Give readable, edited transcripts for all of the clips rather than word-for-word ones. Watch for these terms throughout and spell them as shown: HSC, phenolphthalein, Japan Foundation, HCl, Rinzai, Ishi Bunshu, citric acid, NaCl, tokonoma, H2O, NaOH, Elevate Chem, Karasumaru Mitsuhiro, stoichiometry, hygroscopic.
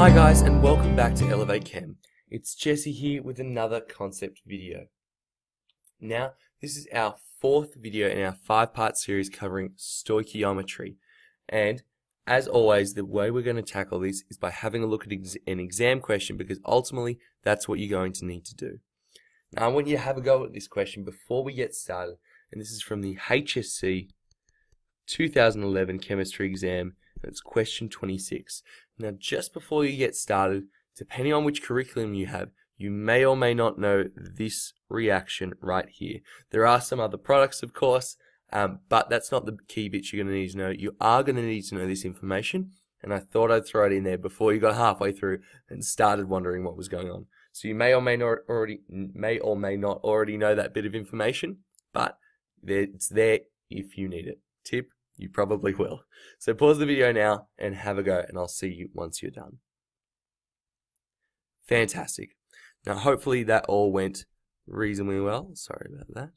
Hi guys and welcome back to Elevate Chem. It's Jesse here with another concept video. Now this is our fourth video in our five-part series covering stoichiometry, and as always the way we're going to tackle this is by having a look at an exam question, because ultimately that's what you're going to need to do. Now I want you to have a go at this question before we get started, and this is from the HSC 2011 chemistry exam. That's question 26. Now just before you get started, depending on which curriculum you have, you may or may not know this reaction right here. There are some other products of course, but that's not the key bits you're going to need to know. You are going to need to know this information, and I thought I'd throw it in there before you got halfway through and started wondering what was going on. So you may or may not already know that bit of information, but it's there if you need it. Tip: you probably will. So pause the video now and have a go, and I'll see you once you're done. Fantastic. Now hopefully that all went reasonably well. Sorry about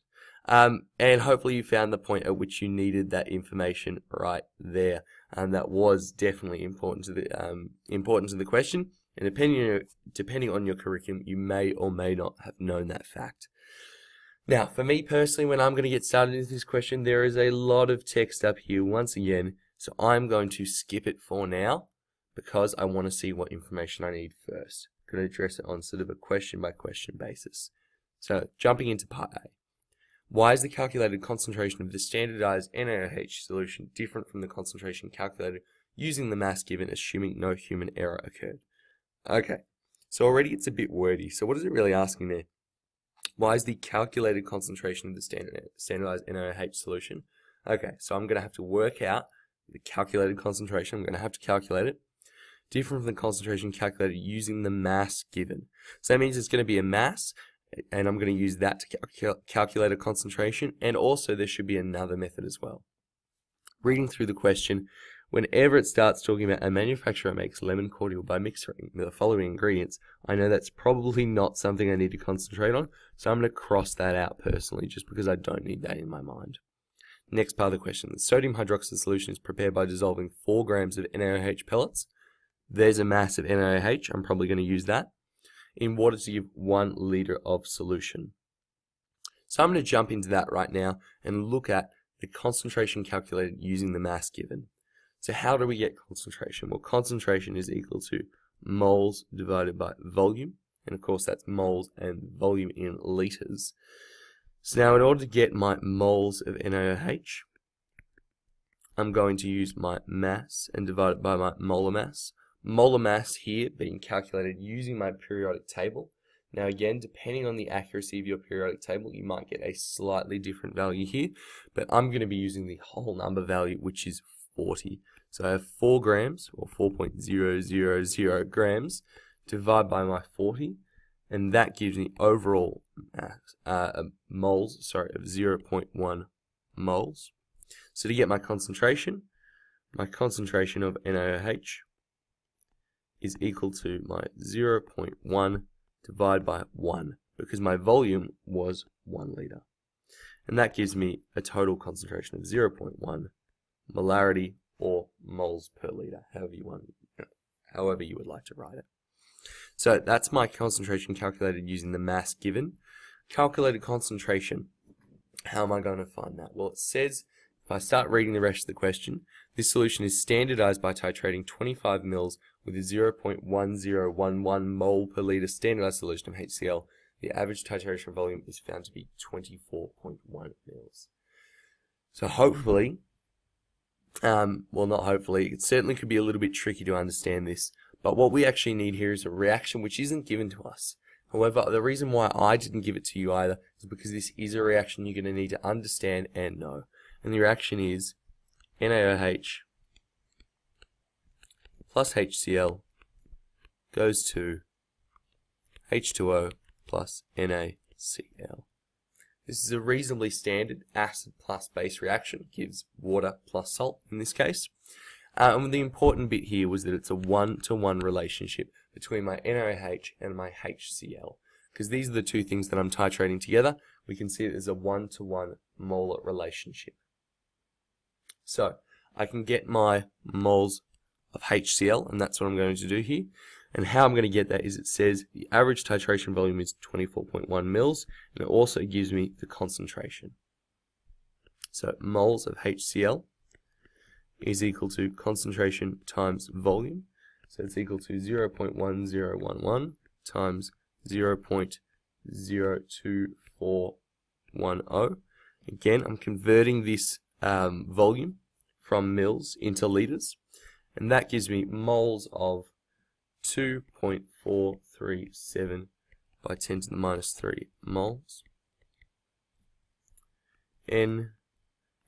that. And hopefully you found the point at which you needed that information right there. And that was definitely important to the question. And depending on your curriculum, you may or may not have known that fact. Now, for me personally, when I'm going to get started into this question, there is a lot of text up here once again, so I'm going to skip it for now because I want to see what information I need first. I'm going to address it on sort of a question-by-question basis. So, jumping into Part A. Why is the calculated concentration of the standardized NaOH solution different from the concentration calculated using the mass given, assuming no human error occurred? Okay, so already it's a bit wordy, so what is it really asking there? Why is the calculated concentration of the standardized NaOH solution? Okay, so I'm going to have to work out the calculated concentration. I'm going to have to calculate it. Different from the concentration calculated using the mass given. So that means it's going to be a mass, and I'm going to use that to calculate a concentration, and also there should be another method as well. Reading through the question, whenever it starts talking about a manufacturer makes lemon cordial by mixing the following ingredients, I know that's probably not something I need to concentrate on, so I'm going to cross that out personally just because I don't need that in my mind. Next part of the question, the sodium hydroxide solution is prepared by dissolving 4 grams of NaOH pellets. There's a mass of NaOH, I'm probably going to use that, in water to give 1 litre of solution. So I'm going to jump into that right now and look at the concentration calculated using the mass given. So how do we get concentration? Well, concentration is equal to moles divided by volume. And of course, that's moles and volume in litres. So now in order to get my moles of NaOH, I'm going to use my mass and divide it by my molar mass. Molar mass here being calculated using my periodic table. Now again, depending on the accuracy of your periodic table, you might get a slightly different value here. But I'm going to be using the whole number value, which is 40. So I have 4 grams, or 4.000 grams, divided by my 40, and that gives me overall moles of 0.1 moles. So to get my concentration of NaOH is equal to my 0.1 divided by 1, because my volume was 1 litre. And that gives me a total concentration of 0.1 molarity, or moles per litre, however you would like to write it. So that's my concentration calculated using the mass given. Calculated concentration, how am I going to find that? Well, it says, if I start reading the rest of the question, this solution is standardized by titrating 25 ml with a 0.1011 mole per litre standardized solution of HCl. The average titration volume is found to be 24.1 ml. So hopefully, well, not hopefully, it certainly could be a little bit tricky to understand this, but what we actually need here is a reaction which isn't given to us. However, the reason why I didn't give it to you either is because this is a reaction you're going to need to understand and know. And the reaction is NaOH plus HCl goes to H2O plus NaCl. This is a reasonably standard acid plus base reaction, gives water plus salt in this case. And the important bit here was that it's a 1-to-1 relationship between my NaOH and my HCl, because these are the two things that I'm titrating together. We can see that there's a 1-to-1 molar relationship. So I can get my moles of HCl, and that's what I'm going to do here. And how I'm going to get that is it says the average titration volume is 24.1 mils, and it also gives me the concentration. So moles of HCl is equal to concentration times volume. So it's equal to 0.1011 times 0.02410. Again, I'm converting this volume from mils into liters, and that gives me moles of 2.437 by 10 to the minus 3 moles. N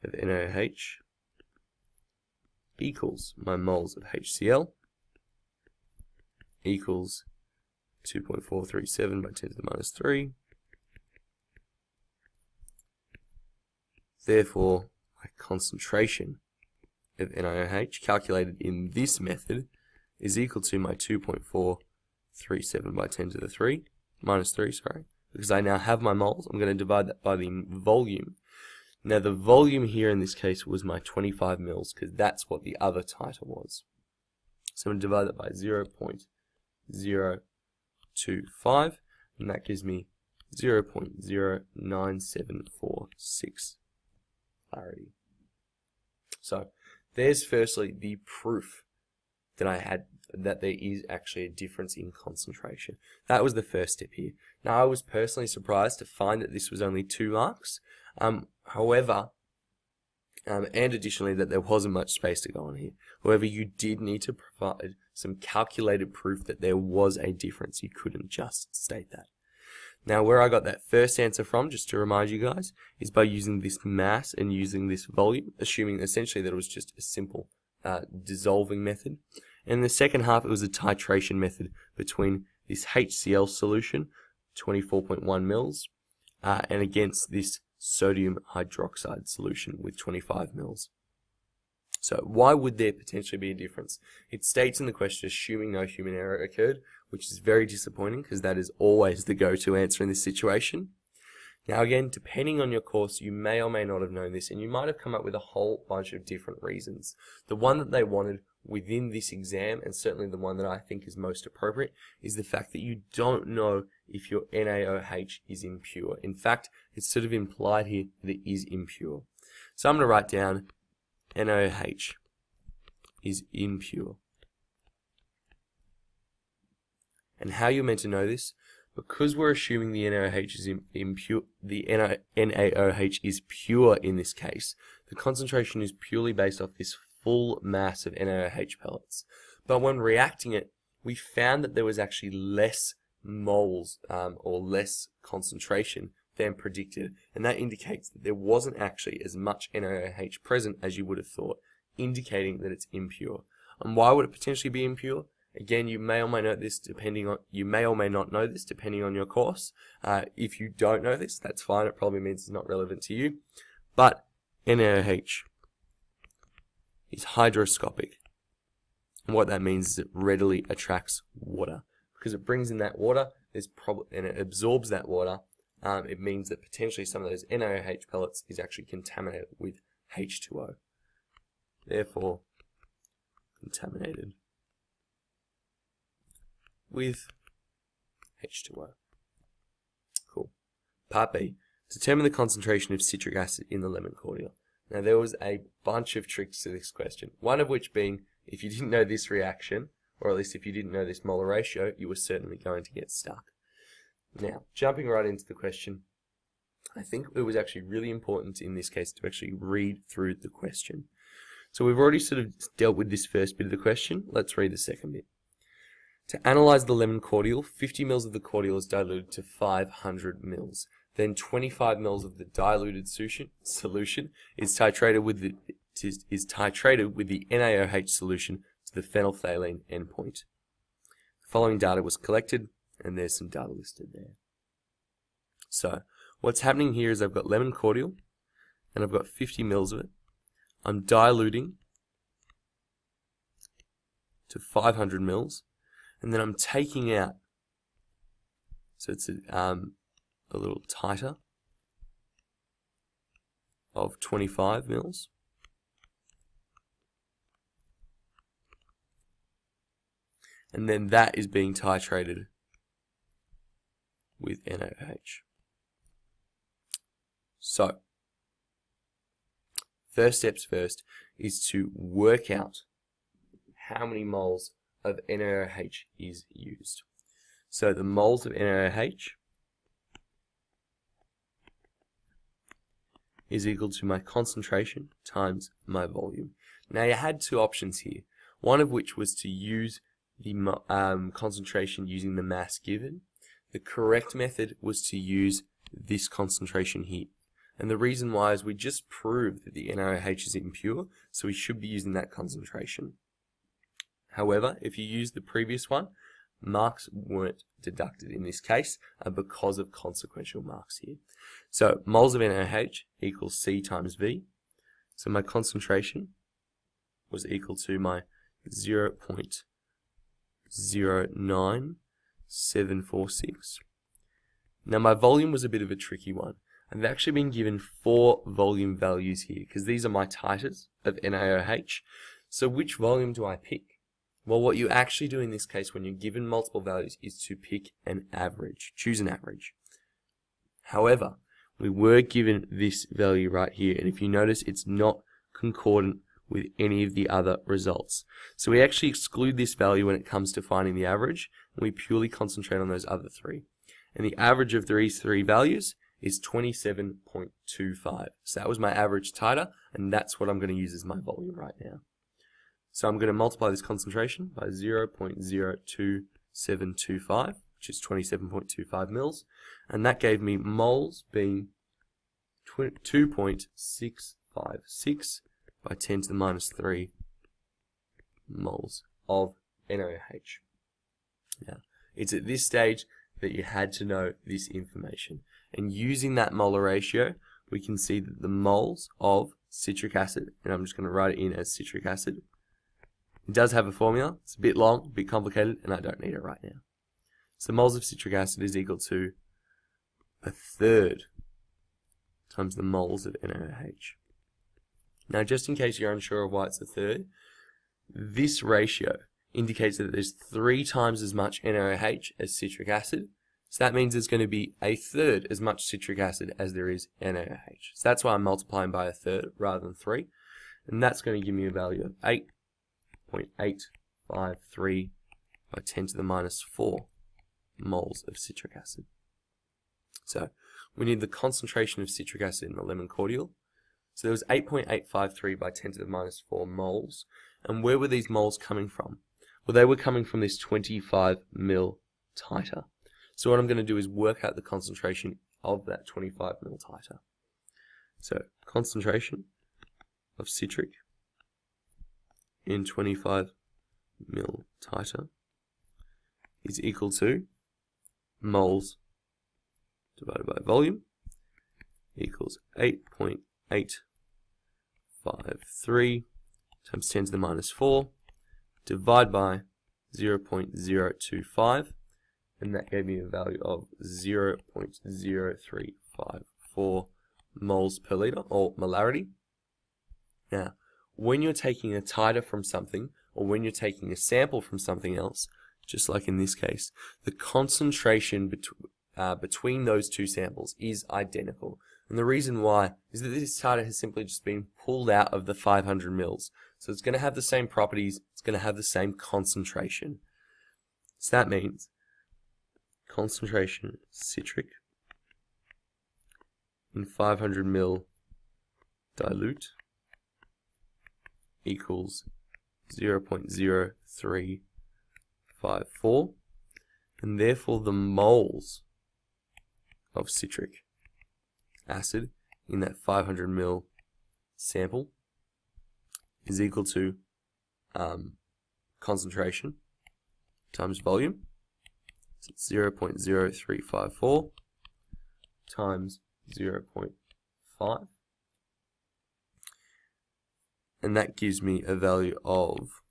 of NaOH equals my moles of HCl equals 2.437 by 10 to the minus 3. Therefore, my concentration of NaOH calculated in this method is equal to my 2.437 by 10 to the minus 3, sorry, because I now have my moles. I'm going to divide that by the volume. Now the volume here in this case was my 25 mils, because that's what the other titer was. So I'm going to divide that by 0.025, and that gives me 0.09746 clarity. So there's firstly the proof that I had that there is actually a difference in concentration. That was the first step here. Now I was personally surprised to find that this was only 2 marks. However, and additionally that there wasn't much space to go on here. However, you did need to provide some calculated proof that there was a difference. You couldn't just state that. Now where I got that first answer from, just to remind you guys, is by using this mass and using this volume, assuming essentially that it was just a simple dissolving method. And in the second half, it was a titration method between this HCl solution, 24.1 mils, and against this sodium hydroxide solution with 25 mils. So why would there potentially be a difference? It states in the question, assuming no human error occurred, which is very disappointing because that is always the go-to answer in this situation. Now again, depending on your course, you may or may not have known this, and you might have come up with a whole bunch of different reasons. The one that they wanted within this exam, and certainly the one that I think is most appropriate, is the fact that you don't know if your NaOH is impure. In fact, it's sort of implied here that it is impure. So I'm going to write down NaOH is impure. And how you're meant to know this, because we're assuming the NaOH is impure, the NaOH is pure in this case, the concentration is purely based off this full mass of NaOH pellets. But when reacting it, we found that there was actually less moles or less concentration than predicted, and that indicates that there wasn't actually as much NaOH present as you would have thought, indicating that it's impure. And why would it potentially be impure? Again, you may or may not know this depending on your course. If you don't know this, that's fine. It probably means it's not relevant to you. But NaOH is hygroscopic, and what that means is it readily attracts water because it brings in that water. And it absorbs that water. It means that potentially some of those NaOH pellets is actually contaminated with H2O. Therefore, contaminated with H2O. Cool. Part B. Determine the concentration of citric acid in the lemon cordial. Now there was a bunch of tricks to this question, one of which being if you didn't know this reaction, or at least if you didn't know this molar ratio, you were certainly going to get stuck. Now, jumping right into the question, I think it was actually really important in this case to actually read through the question. So we've already sort of dealt with this first bit of the question. Let's read the second bit. To analyze the lemon cordial, 50 mils of the cordial is diluted to 500 mils. Then 25 mils of the diluted solution is titrated with the NaOH solution to the phenolphthalein endpoint. The following data was collected, and there's some data listed there. So what's happening here is I've got lemon cordial, and I've got 50 mils of it. I'm diluting to 500 mils. And then I'm taking out, so it's a little tighter of 25 mils. and then that is being titrated with NaOH. So, first steps first is to work out how many moles of NaOH is used. So the moles of NaOH is equal to my concentration times my volume. Now you had two options here, one of which was to use the concentration using the mass given. The correct method was to use this concentration here. And the reason why is we just proved that the NaOH is impure, so we should be using that concentration. However, if you use the previous one, marks weren't deducted in this case because of consequential marks here. So moles of NaOH equals C times V. So my concentration was equal to my 0.09746. Now my volume was a bit of a tricky one. I've actually been given 4 volume values here because these are my titers of NaOH. So which volume do I pick? Well, what you actually do in this case when you're given multiple values is to pick an average, choose an average. However, we were given this value right here, and if you notice, it's not concordant with any of the other results. So we actually exclude this value when it comes to finding the average, and we purely concentrate on those other three. And the average of these three values is 27.25. So that was my average titer, and that's what I'm going to use as my volume right now. So I'm going to multiply this concentration by 0.02725, which is 27.25 mils, and that gave me moles being 2.656 by 10 to the minus 3 moles of NaOH. Now, it's at this stage that you had to know this information. And using that molar ratio, we can see that the moles of citric acid, and I'm just going to write it in as citric acid. It does have a formula, it's a bit long, a bit complicated, and I don't need it right now. So moles of citric acid is equal to 1/3 times the moles of NaOH. Now just in case you're unsure of why it's 1/3, this ratio indicates that there's 3 times as much NaOH as citric acid, so that means there's going to be 1/3 as much citric acid as there is NaOH. So that's why I'm multiplying by 1/3 rather than 3, and that's going to give me a value of 8.853 by 10 to the minus 4 moles of citric acid. So we need the concentration of citric acid in the lemon cordial. So there was 8.853 by 10 to the minus 4 moles. And where were these moles coming from? Well, they were coming from this 25 mil titer. So what I'm going to do is work out the concentration of that 25 mil titer. So concentration of citric in 25 mil titer is equal to moles divided by volume equals 8.853 times 10 to the minus 4 divided by 0.025, and that gave me a value of 0.0354 moles per liter, or molarity. Now, when you're taking a titer from something, or when you're taking a sample from something else, just like in this case, the concentration between those two samples is identical. And the reason why is that this titer has simply just been pulled out of the 500 mils. So it's going to have the same properties, it's going to have the same concentration. So that means concentration citric in 500 mil dilute equals 0.0354, and therefore the moles of citric acid in that 500 mil sample is equal to concentration times volume, so it's 0.0354 times 0.5, and that gives me a value of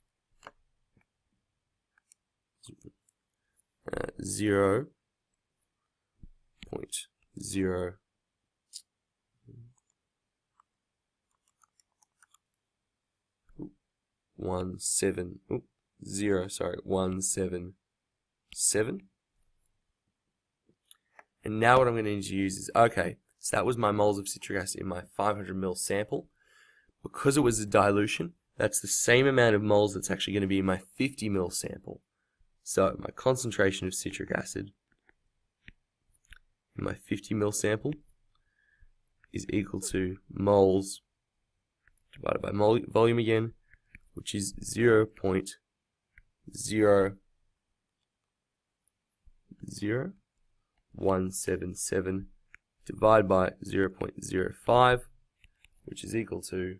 0.017 177. And now what I'm going to need to use is, okay, so that was my moles of citric acid in my 500 ml sample. Because it was a dilution, that's the same amount of moles that's actually going to be in my 50 ml sample. So my concentration of citric acid in my 50 ml sample is equal to moles divided by volume again, which is 0.00177 divided by 0.05, which is equal to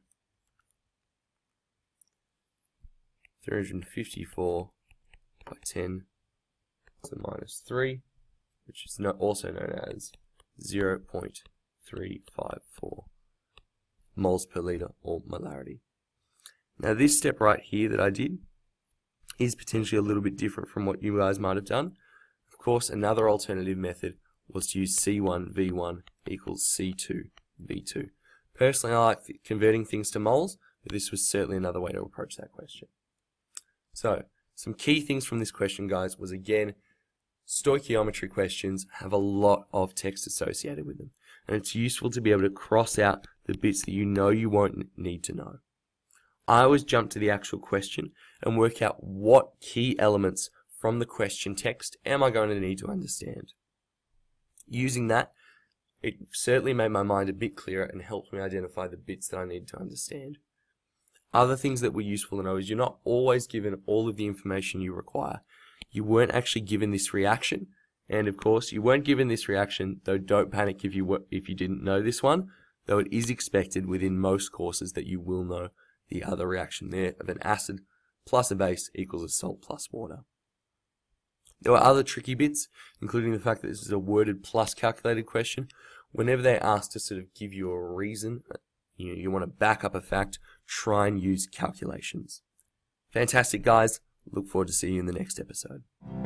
354 by 10 to the minus 3, which is also known as 0.354 moles per liter or molarity. Now this step right here that I did is potentially a little bit different from what you guys might have done. Of course, another alternative method was to use C1V1 equals C2V2. Personally, I like converting things to moles, but this was certainly another way to approach that question. So, some key things from this question, guys, was again, stoichiometry questions have a lot of text associated with them, and it's useful to be able to cross out the bits that you know you won't need to know. I always jump to the actual question and work out what key elements from the question text am I going to need to understand. Using that, it certainly made my mind a bit clearer and helped me identify the bits that I need to understand. Other things that were useful to know is you're not always given all of the information you require. You weren't actually given this reaction, and of course you weren't given this reaction, though don't panic if you didn't know this one, though it is expected within most courses that you will know the other reaction there of an acid plus a base equals a salt plus water. There were other tricky bits, including the fact that this is a worded plus calculated question. Whenever they ask to sort of give you a reason, you want to back up a fact, try and use calculations. Fantastic, guys. Look forward to seeing you in the next episode.